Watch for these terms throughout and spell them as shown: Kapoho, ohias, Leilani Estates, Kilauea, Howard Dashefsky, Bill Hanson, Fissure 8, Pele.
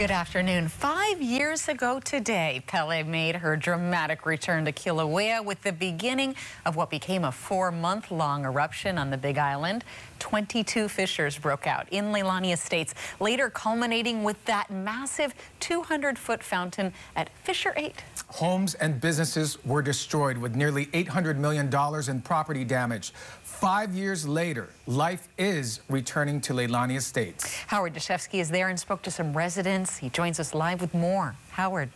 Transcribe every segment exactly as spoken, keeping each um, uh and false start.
Good afternoon. Five years ago today, Pele made her dramatic return to Kilauea with the beginning of what became a four-month-long eruption on the Big Island. twenty-two fissures broke out in Leilani Estates, later culminating with that massive two hundred foot fountain at Fissure eight. Homes and businesses were destroyed with nearly eight hundred million dollars in property damage. Five years later, life is returning to Leilani Estates. Howard Dashefsky is there and spoke to some residents. He joins us live with more. Howard.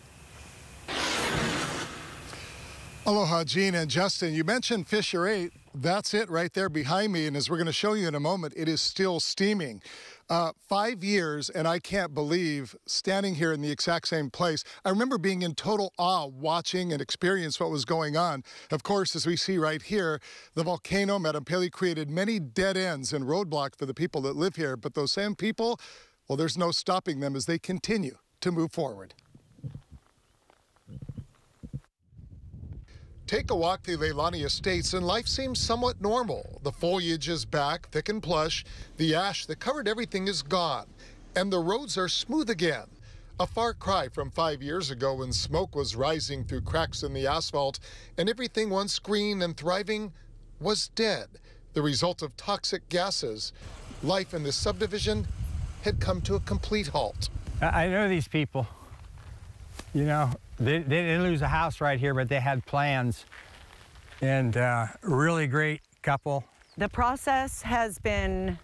Aloha, Gene and Justin. You mentioned Fissure eight. That's it right there behind me, and as we're going to show you in a moment, it is still steaming. Uh, five years, and I can't believe standing here in the exact same place. I remember being in total awe watching and experiencing what was going on. Of course, as we see right here, the volcano, Madame Pele, created many dead ends and roadblocks for the people that live here, but those same people, well, there's no stopping them as they continue to move forward. Take a walk through Leilani Estates and life seems somewhat normal. The foliage is back, thick and plush. The ash that covered everything is gone, and the roads are smooth again. A far cry from five years ago when smoke was rising through cracks in the asphalt and everything once green and thriving was dead. The result of toxic gases, life in this subdivision had come to a complete halt. I know these people, you know. They, they didn't lose a house right here, but they had plans, and uh, really great couple. The process has been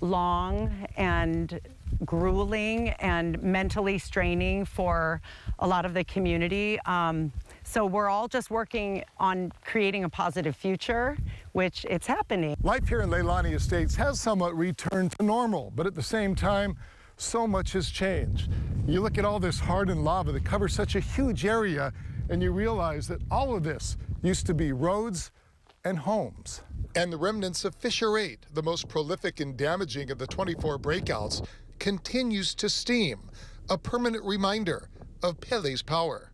long and grueling and mentally straining for a lot of the community. Um, so we're all just working on creating a positive future, which it's happening. Life here in Leilani Estates has somewhat returned to normal, but at the same time, so much has changed. You look at all this hardened lava that covers such a huge area, and you realize that all of this used to be roads and homes. And the remnants of Fissure eight, the most prolific and damaging of the twenty-four breakouts, continues to steam, a permanent reminder of Pele's power.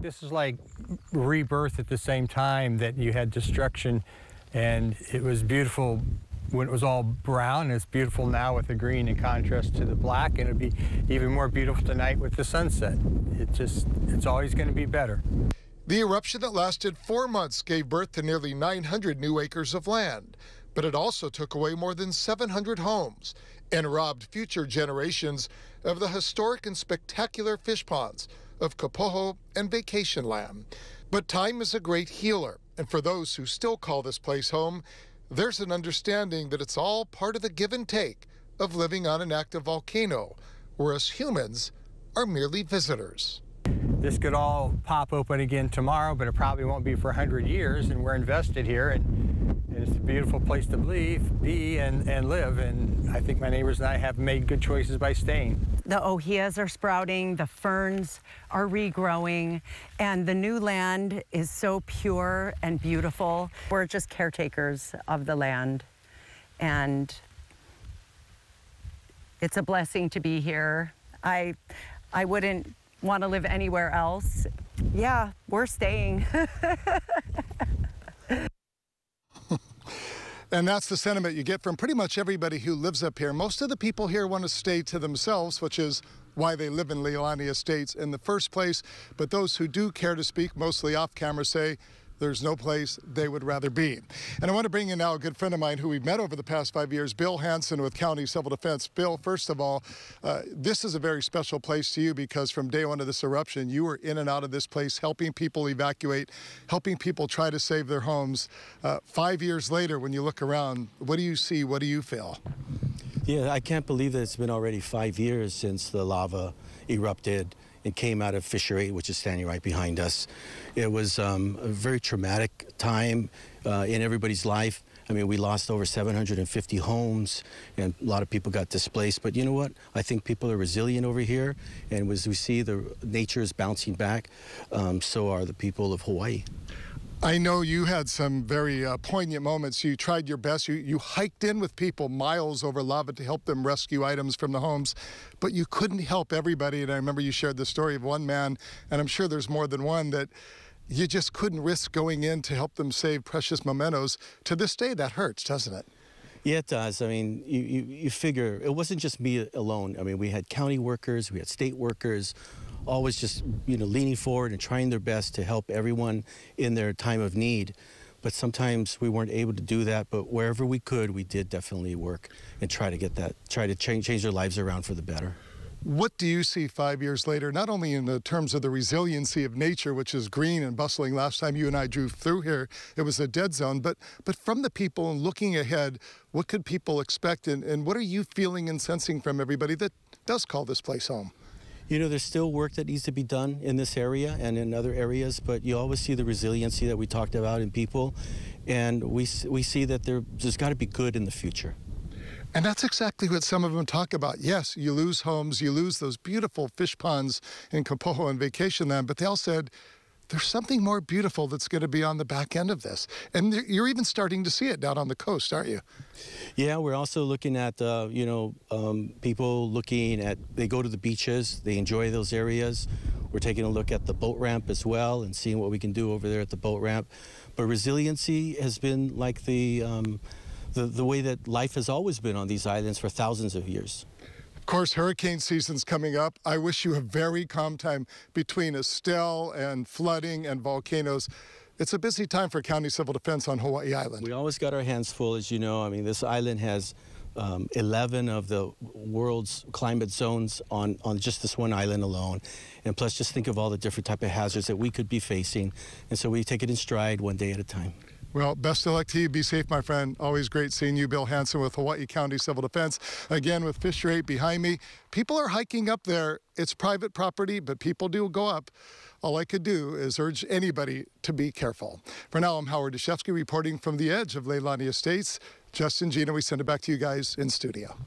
This is like rebirth at the same time that you had destruction, and it was beautiful when it was all brown. It's beautiful now with the green in contrast to the black, and it'll be even more beautiful tonight with the sunset. It just, it's always going to be better. The eruption that lasted four months gave birth to nearly nine hundred new acres of land, but it also took away more than seven hundred homes and robbed future generations of the historic and spectacular fish ponds of Kapoho and Vacation Land. But time is a great healer, and for those who still call this place home, there's an understanding that it's all part of the give and take of living on an active volcano, whereas humans are merely visitors. This could all pop open again tomorrow, but it probably won't be for one hundred years, and we're invested here, and, and it's a beautiful place to believe, be and, and live, and I think my neighbors and I have made good choices by staying. The ohias are sprouting, the ferns are regrowing, and the new land is so pure and beautiful. We're just caretakers of the land, and it's a blessing to be here. I, I wouldn't want to live anywhere else. Yeah, we're staying. And that's the sentiment you get from pretty much everybody who lives up here. Most of the people here want to stay to themselves, which is why they live in Leilani Estates in the first place. But those who do care to speak, mostly off camera, say there's no place they would rather be. And I want to bring in now a good friend of mine who we've met over the past five years, Bill Hanson with County Civil Defense. Bill, first of all, uh, this is a very special place to you because from day one of this eruption, you were in and out of this place, helping people evacuate, helping people try to save their homes. Uh, five years later, when you look around, what do you see? What do you feel? Yeah, I can't believe that it's been already five years since the lava erupted and came out of Fissure eight, which is standing right behind us. It was um, a very traumatic time uh, in everybody's life. I mean, we lost over seven hundred fifty homes, and a lot of people got displaced. But you know what? I think people are resilient over here, and as we see, the nature is bouncing back. Um, so are the people of Hawaii. I know you had some very uh, poignant moments. You tried your best. You, you hiked in with people miles over lava to help them rescue items from the homes, but you couldn't help everybody. And I remember you shared the story of one man, and I'm sure there's more than one, that you just couldn't risk going in to help them save precious mementos. To this day, that hurts, doesn't it? Yeah, it does. I mean, you, you, you figure it wasn't just me alone. I mean, we had county workers, we had state workers, always just, you know, leaning forward and trying their best to help everyone in their time of need. But sometimes we weren't able to do that. But wherever we could, we did definitely work and try to get that, try to change, change their lives around for the better. What do you see five years later, not only in the terms of the resiliency of nature, which is green and bustling? Last time you and I drove through here, it was a dead zone, but, but from the people and looking ahead, what could people expect, and, and what are you feeling and sensing from everybody that does call this place home? You know, there's still work that needs to be done in this area and in other areas, but you always see the resiliency that we talked about in people, and we, we see that there, there's got to be good in the future. And that's exactly what some of them talk about. Yes, you lose homes, you lose those beautiful fish ponds in Kapoho and vacation land, but they all said, there's something more beautiful that's going to be on the back end of this. And you're even starting to see it down on the coast, aren't you? Yeah, we're also looking at, uh, you know, um, people looking at, they go to the beaches, they enjoy those areas. We're taking a look at the boat ramp as well and seeing what we can do over there at the boat ramp. But resiliency has been like the... Um, The, the way that life has always been on these islands for thousands of years. Of course, hurricane season's coming up. I wish you a very calm time between Estelle and flooding and volcanoes. It's a busy time for county civil defense on Hawaii Island. We always got our hands full, as you know. I mean, this island has um, eleven of the world's climate zones on, on just this one island alone. And plus, just think of all the different type of hazards that we could be facing. And so we take it in stride one day at a time. Well, best of luck to you. Be safe, my friend. Always great seeing you. Bill Hanson with Hawaii County Civil Defense. Again, with Fissure eight behind me. People are hiking up there. It's private property, but people do go up. All I could do is urge anybody to be careful. For now, I'm Howard Dashefsky reporting from the edge of Leilani Estates. Justin, Gina, we send it back to you guys in studio.